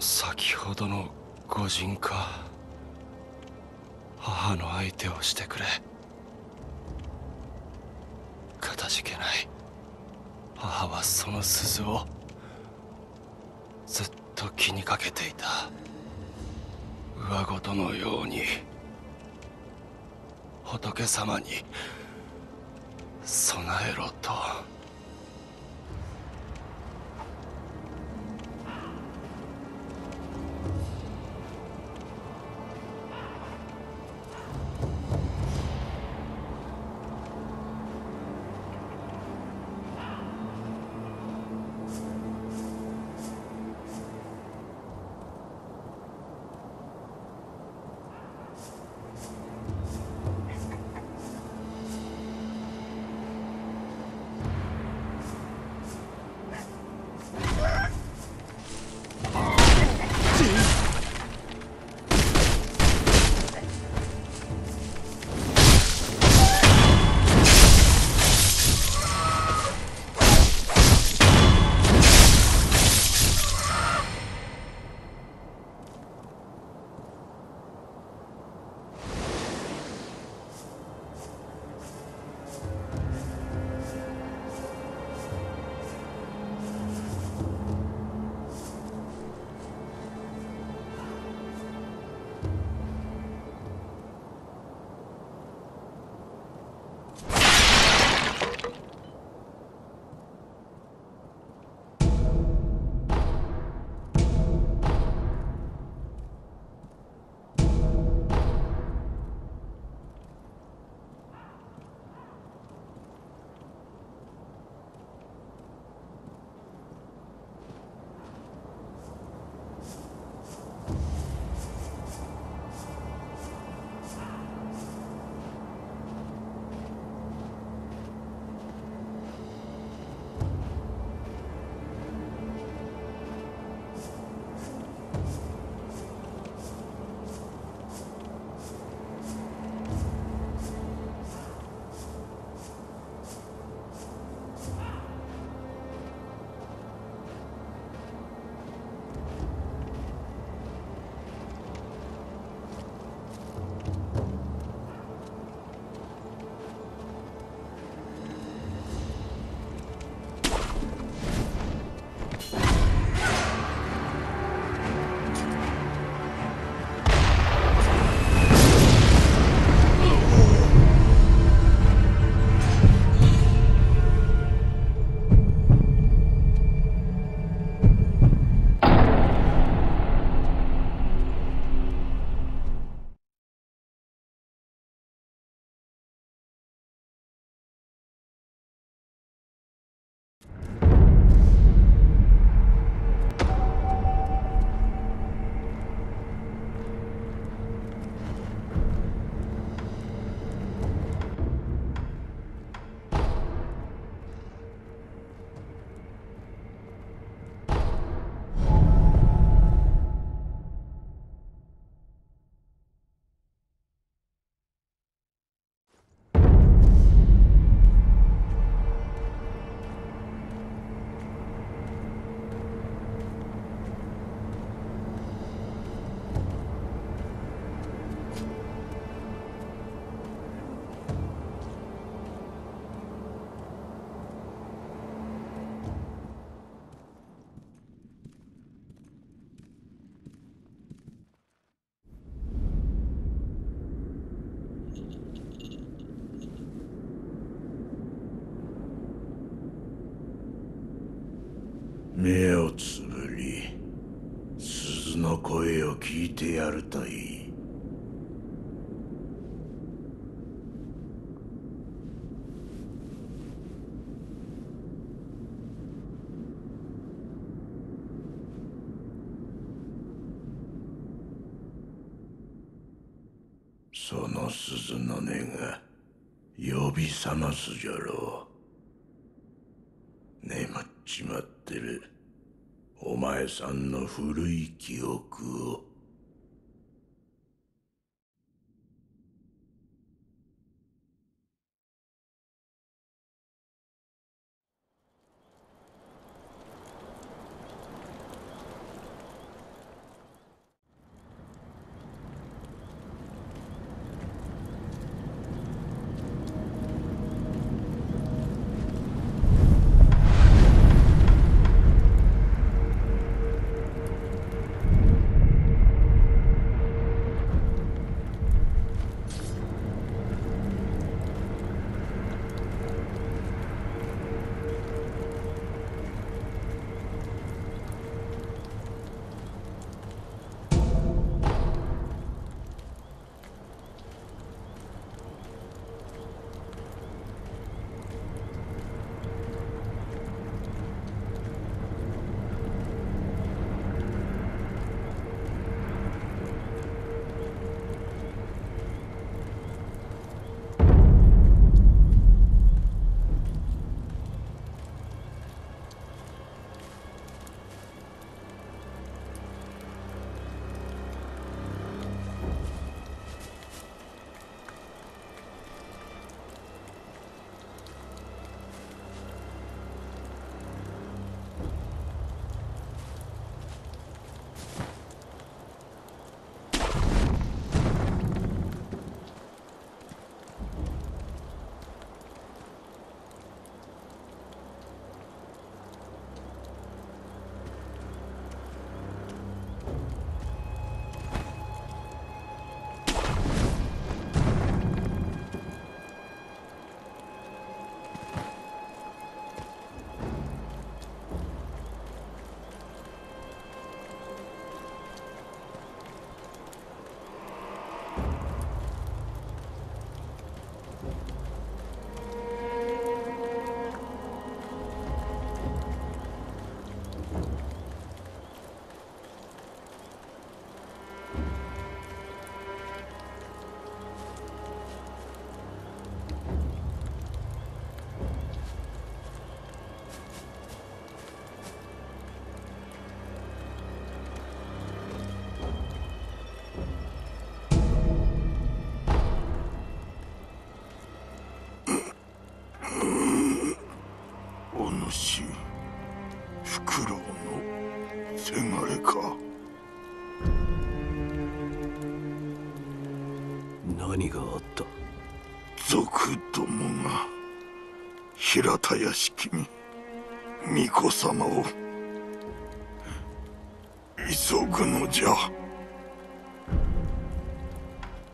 先ほどの御仁か。母の相手をしてくれ。かたじけない。母はその鈴をずっと気にかけていた。上事のように仏様に備えろと。目をつぶり、鈴の声を聞いてやるといい。その鈴の音が呼び覚ますじゃろう。眠っちまってる。お前さんの古い記憶を。殺しフクロウのせがれか。何があった？賊どもが平田屋敷に巫女様を急ぐのじゃ。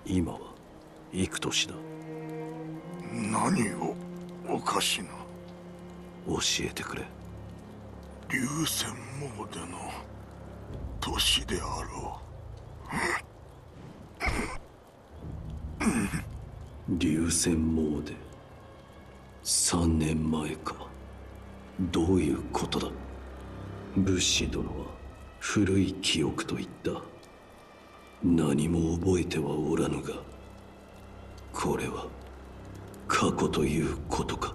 今は幾年だ？何をおかしな。教えてくれ。龍泉詣での年であろう。龍泉詣で3年前か。どういうことだ？武士殿は古い記憶と言った。何も覚えてはおらぬが、これは過去ということか。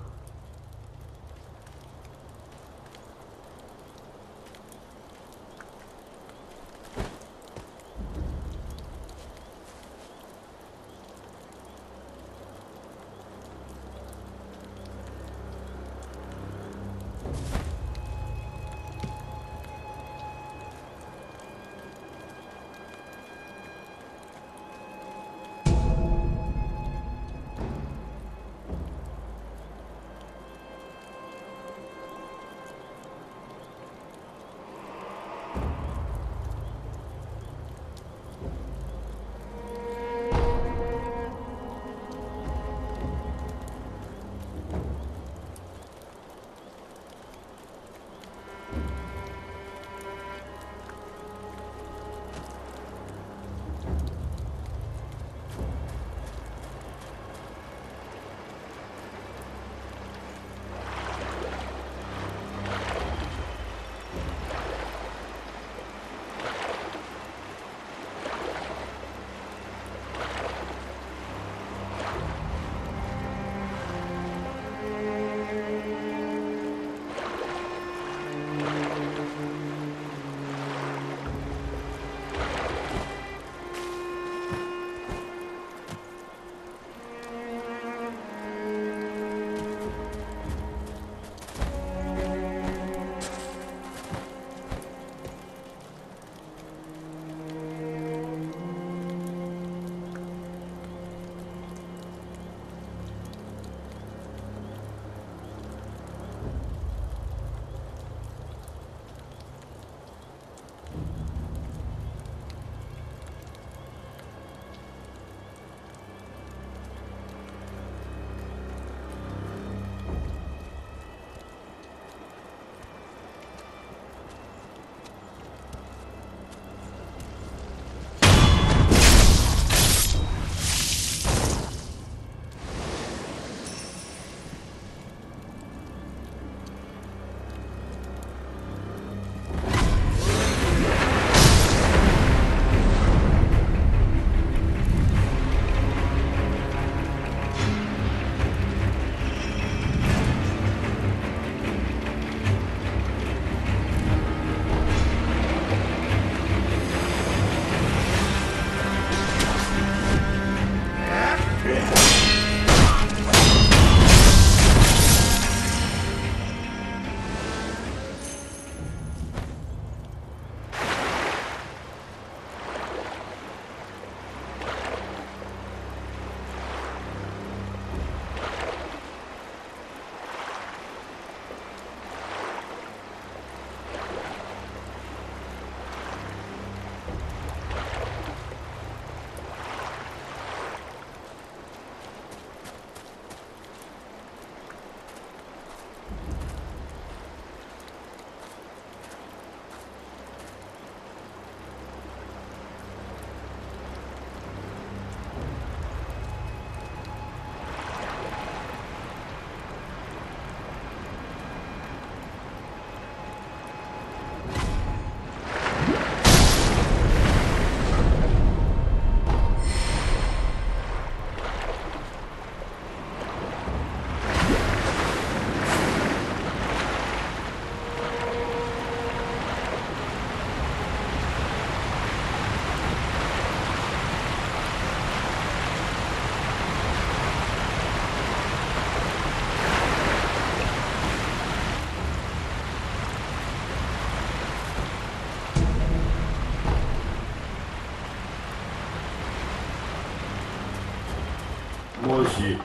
し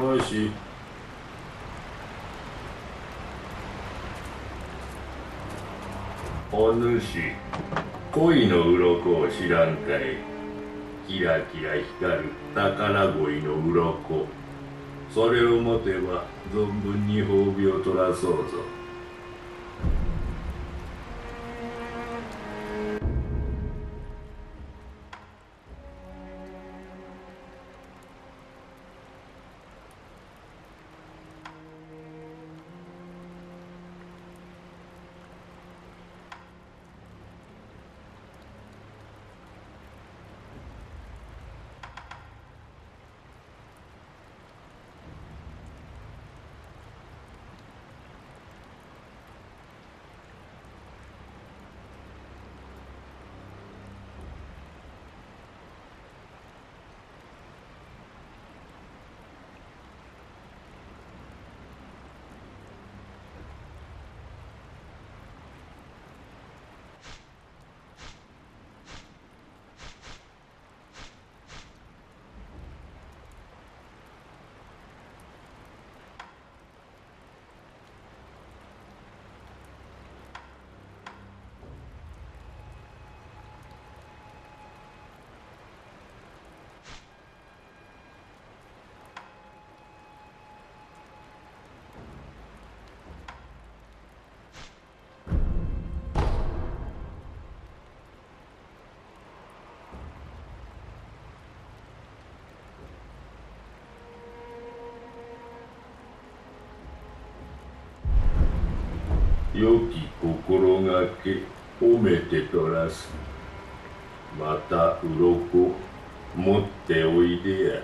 もうしお主恋の鱗を知らんかい。キラキラ光る宝鯉の鱗、それを持てば存分に褒美を取らそうぞ。良き心がけ褒めてとらす。また鱗持っておいでや。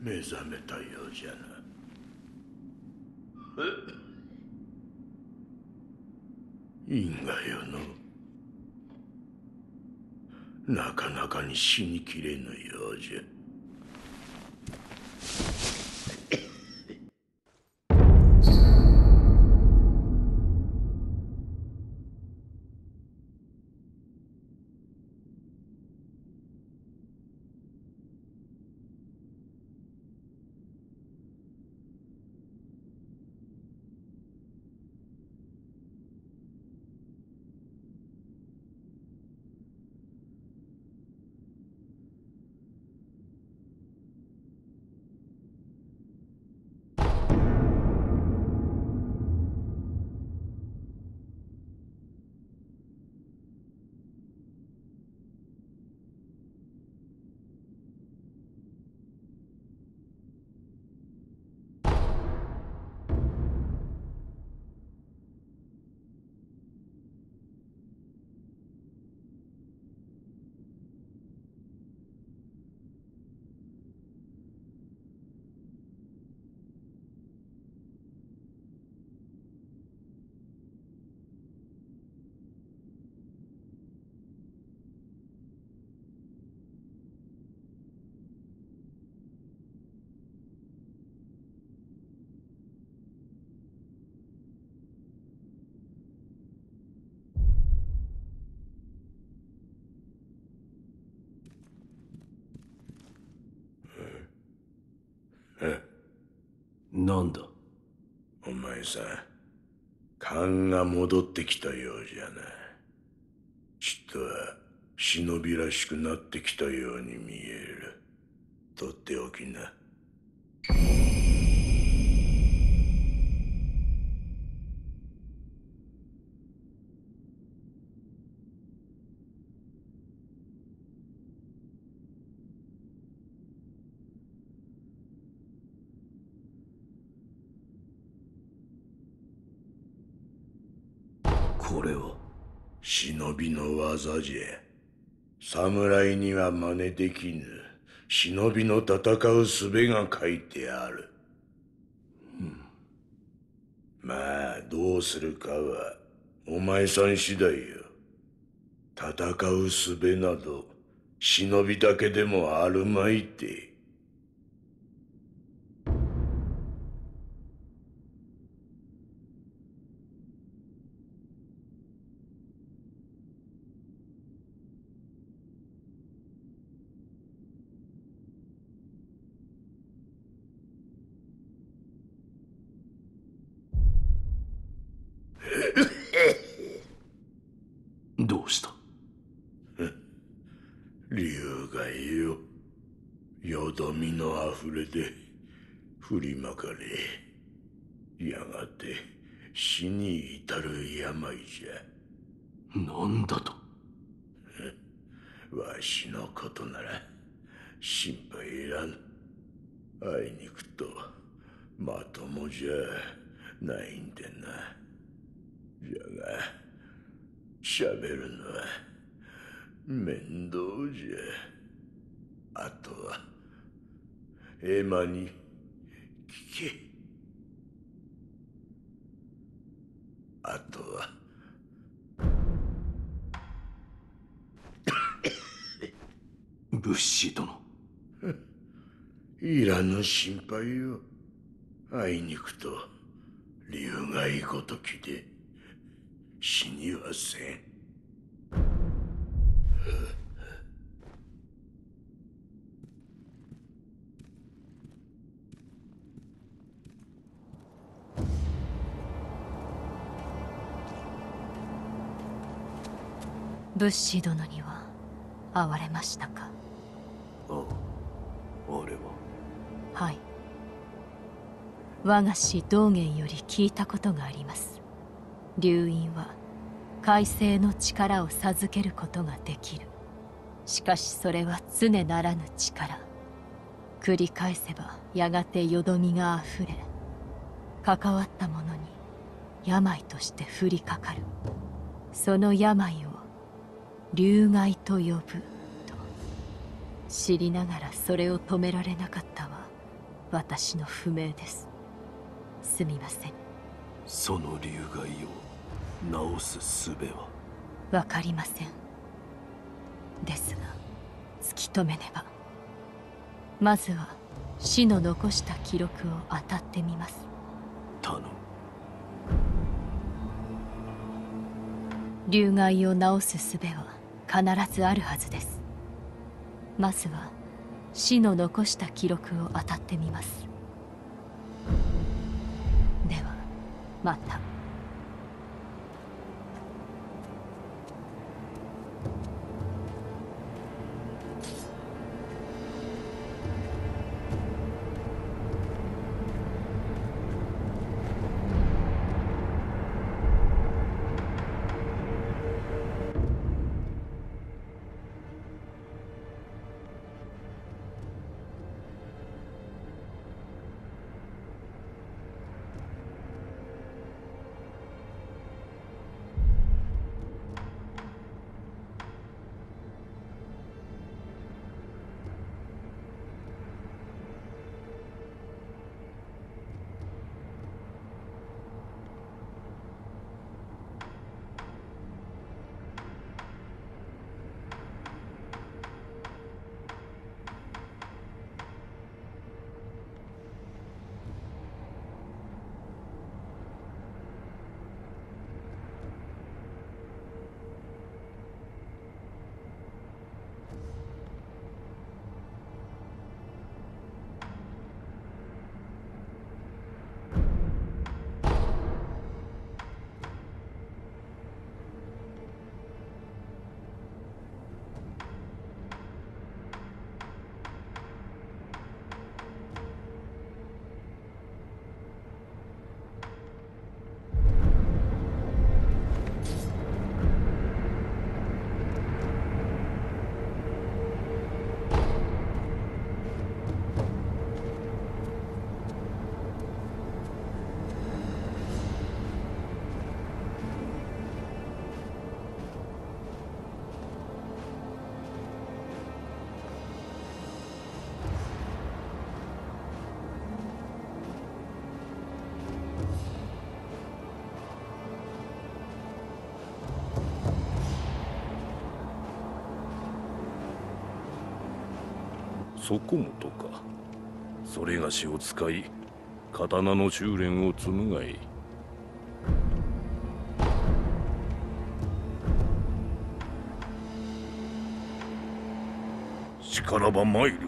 目覚めたようじゃな。 因果よの。なかなかに死にきれぬようじゃ。 なんだお前さん、勘が戻ってきたようじゃな。ちっとは忍びらしくなってきたように見える。とっておきな。 これは忍びの技じゃ。侍には真似できぬ忍びの戦う術が書いてある。まあどうするかはお前さん次第よ。戦う術など忍びだけでもあるまいて。 どうした？理由がよ。よどみのあふれで振りまかれ、やがて死に至る病じゃ。なんだと？わしのことなら心配いらぬ。あいにくとまともじゃないんでな。 じゃが、しゃべるのは面倒じゃ。あとはエマに聞け。あとは仏師殿。いらぬ心配よ。あいにくと理由がいいごときで。 死にはせん。仏師殿には会われましたか？ああ、あれは。はい。我が師道元より聞いたことがあります。 龍院は、開成の力を授けることができる。しかしそれは常ならぬ力。繰り返せばやがてよどみがあふれ、関わった者に病として降りかかる。その病を竜害と呼ぶと知りながら、それを止められなかったは私の不明です。すみません。その竜害を治す術はわかりません。ですが突き止めねば。まずは死の残した記録を当たってみます。頼む。竜害を治す術は必ずあるはずです。まずは死の残した記録を当たってみます。ではまた。そこもとか、それがしを使い刀の修練を紡がい。しからば参る。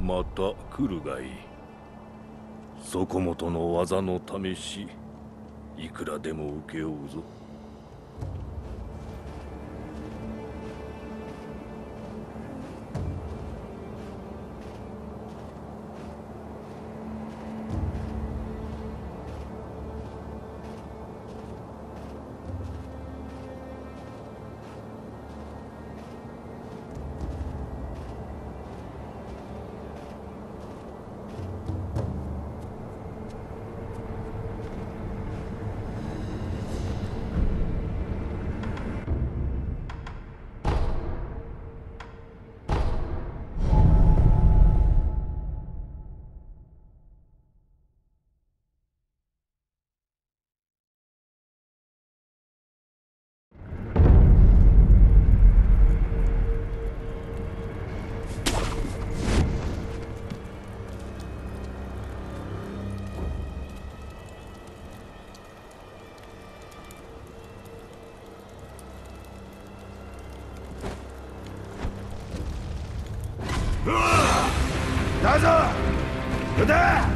また来るがいい。そこもとの技の試し、いくらでも請け負うぞ。だ。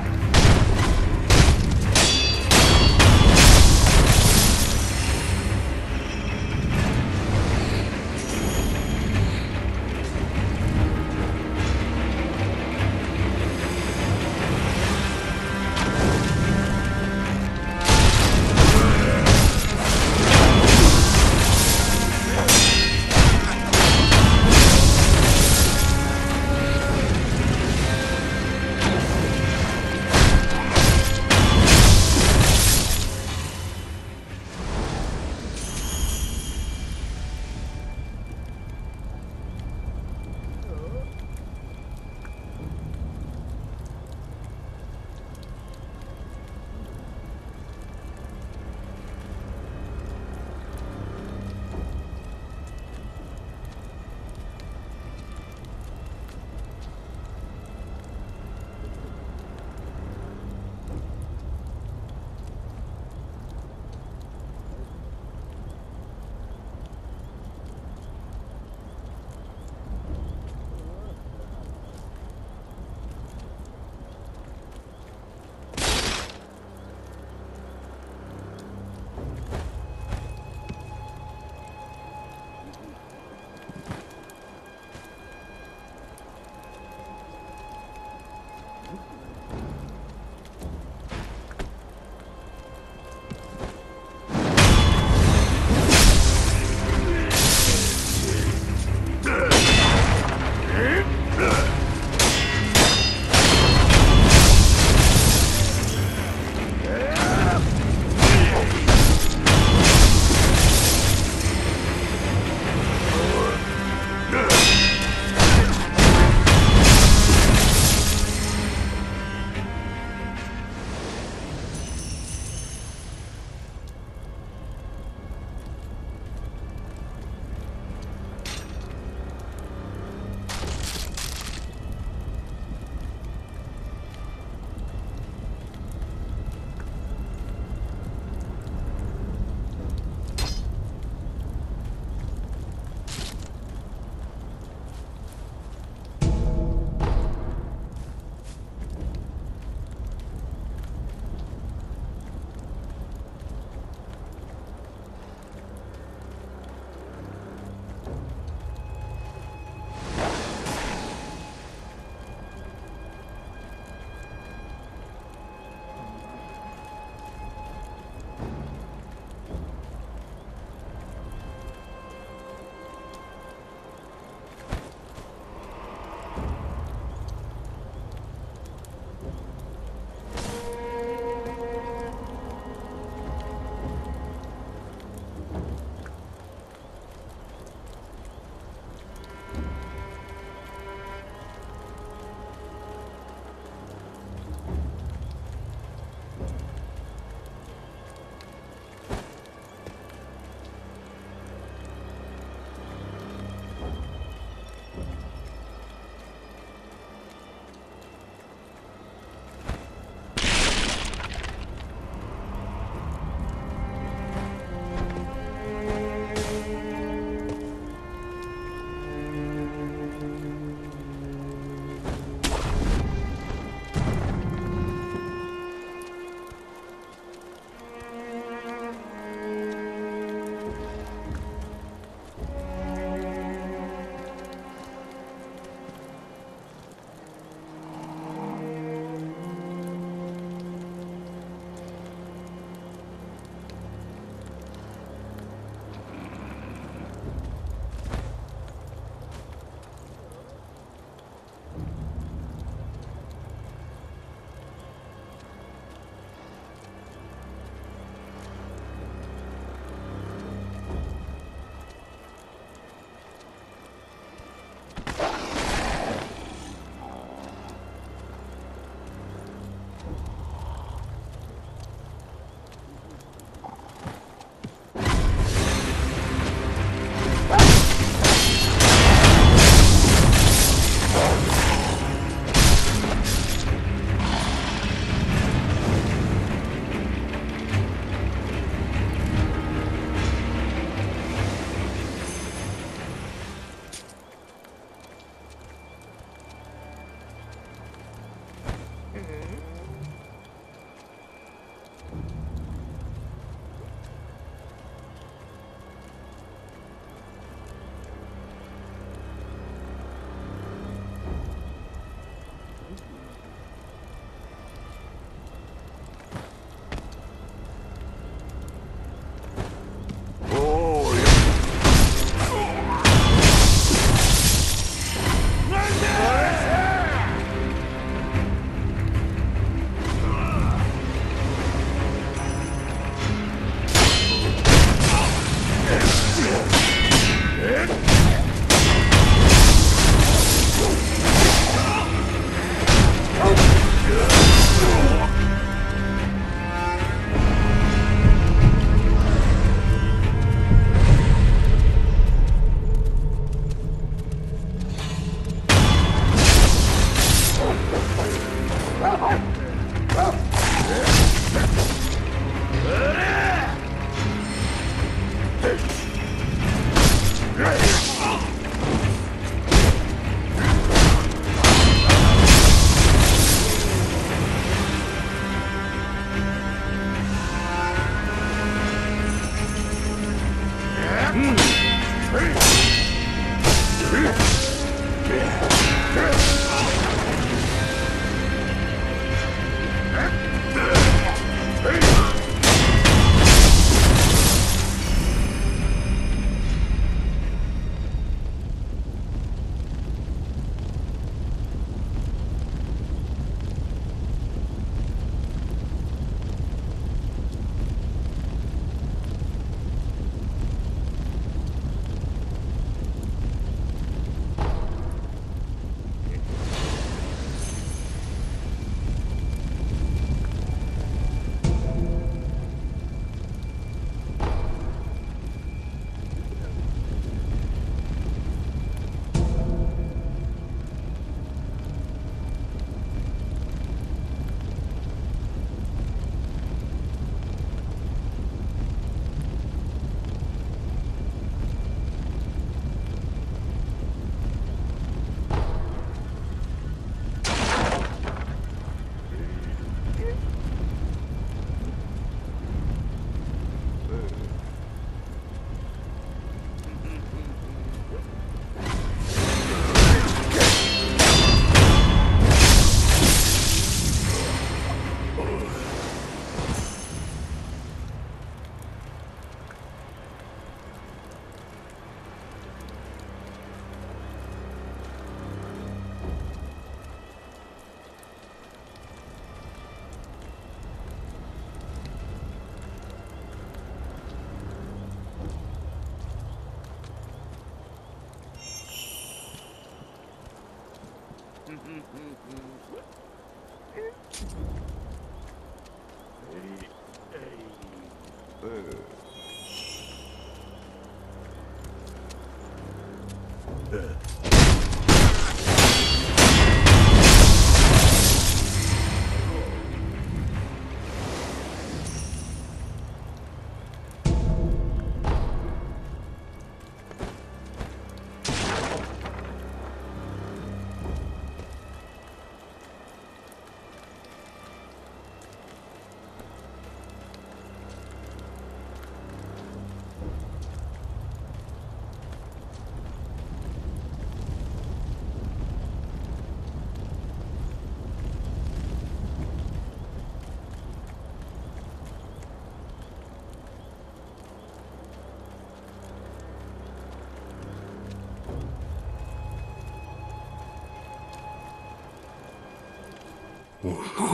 な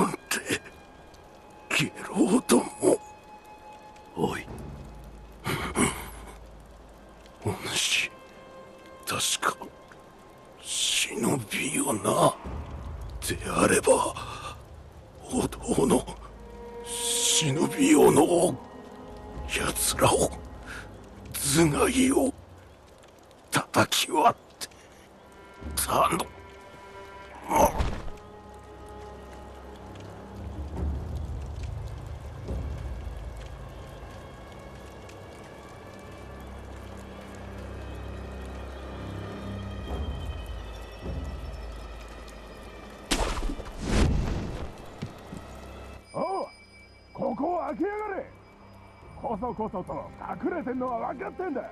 んてゲロども。おいお主、確か忍びよな。であればお堂の忍びよのやつらを、頭蓋を叩き割って頼む。こそと隠れてんのは分かってんだ。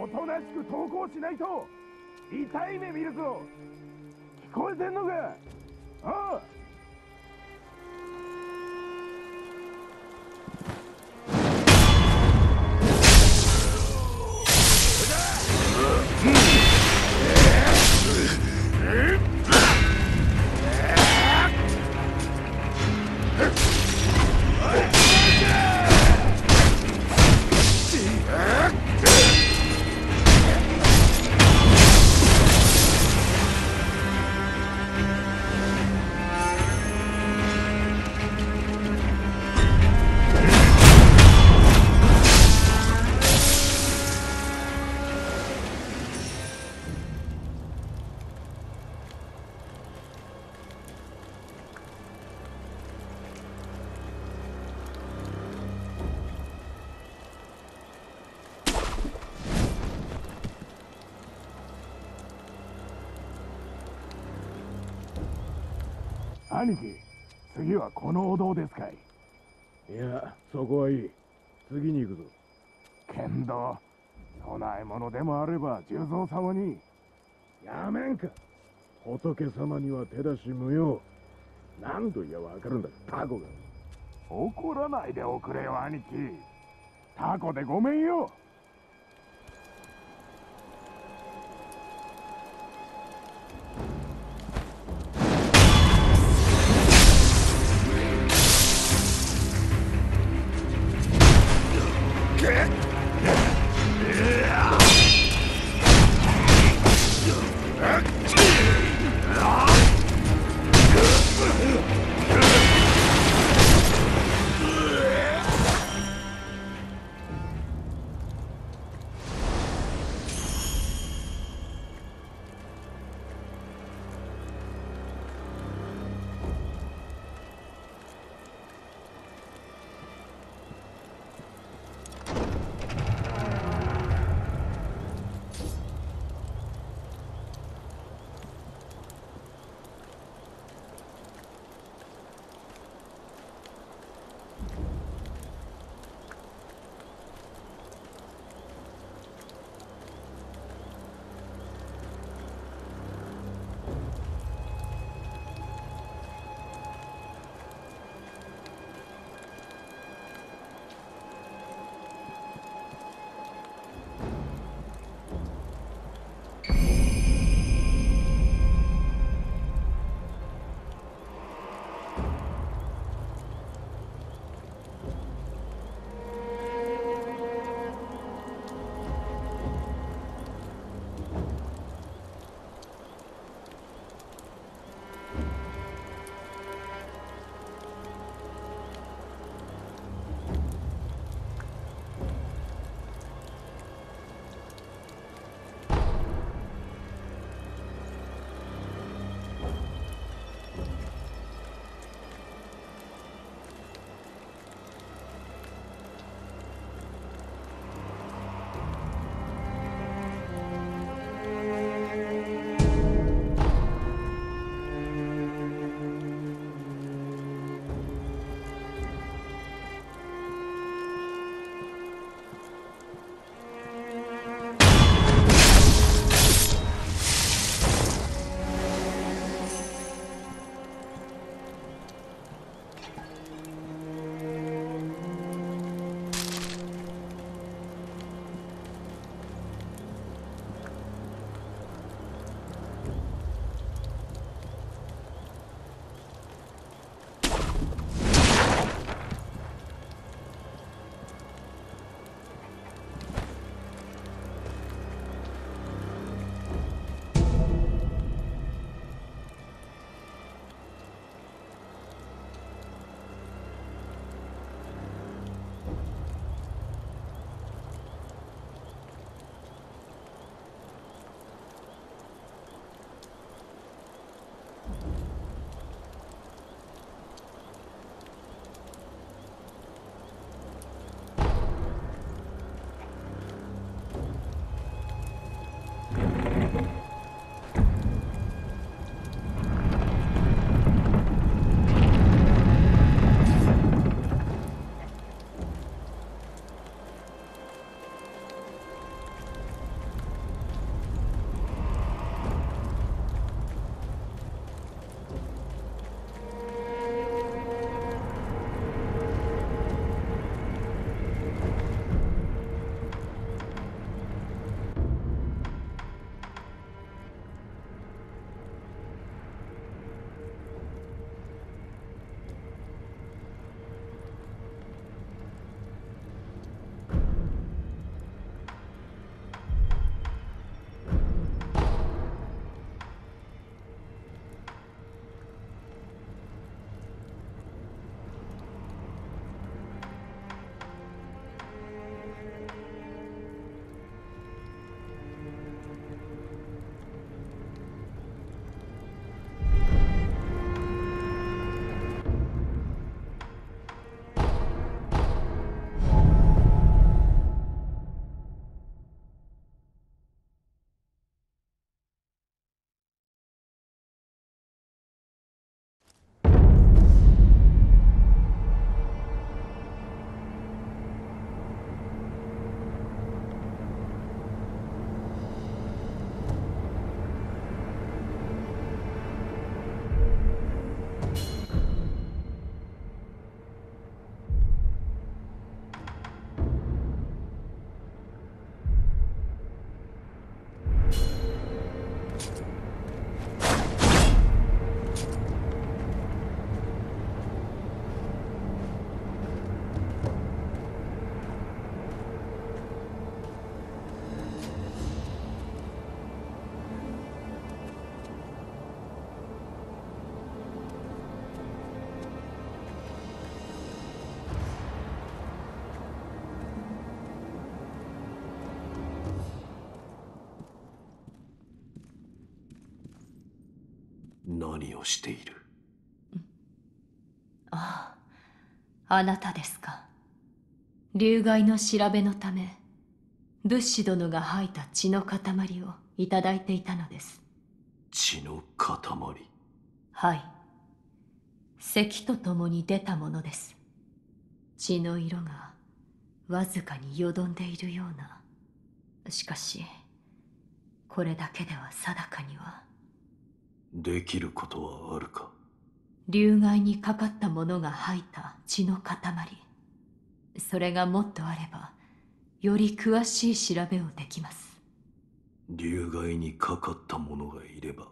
おとなしく投降しないと痛い目見るぞ。聞こえてんのか。ああ、兄貴、次はこのお堂ですかい。いや、そこはいい。次に行くぞ。けんど、供え物でもあれば十蔵様に。やめんか。仏様には手出し無用。何度言えばわかるんだ、タコが。怒らないでおくれよ、兄貴。タコでごめんよ。のりをしている。ああ、あなたですか。竜害の調べのため仏師殿が吐いた血の塊をいただいていたのです。血の塊。はい、咳とともに出たものです。血の色がわずかによどんでいるような。しかしこれだけでは定かには。できることはあるか。竜害にかかった者が吐いた血の塊、それがもっとあればより詳しい調べをできます。竜害にかかった者がいれば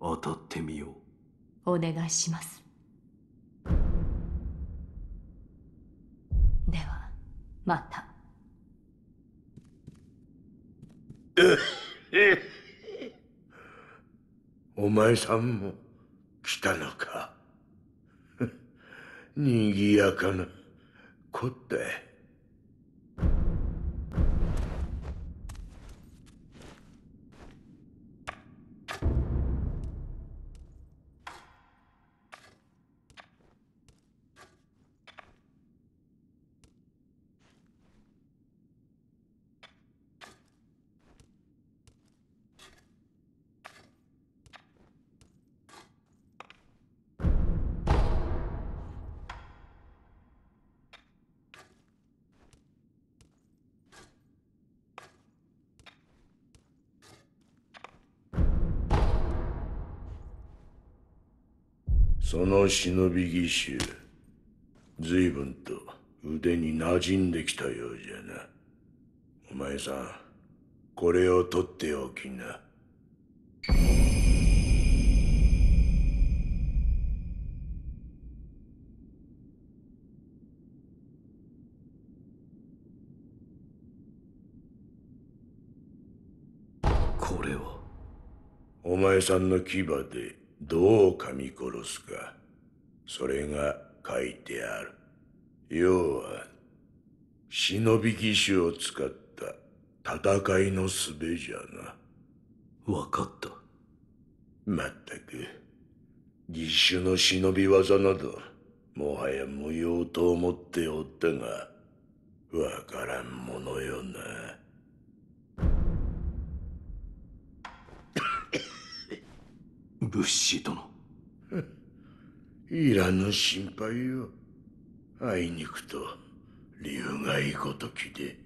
当たってみよう。お願いします。ではまた。お前さんも来たのか。にぎやかなこって。その忍び義手、随分と腕に馴染んできたようじゃな。お前さん、これを取っておきな。これはお前さんの牙でどう噛み殺すか、それが書いてある。要は忍び義手を使った戦いの術じゃな。分かった。まったく義手の忍び技などもはや無用と思っておったが、わからんものよな。仏師殿。いらぬ心配を。あいにくと竜害ごときで。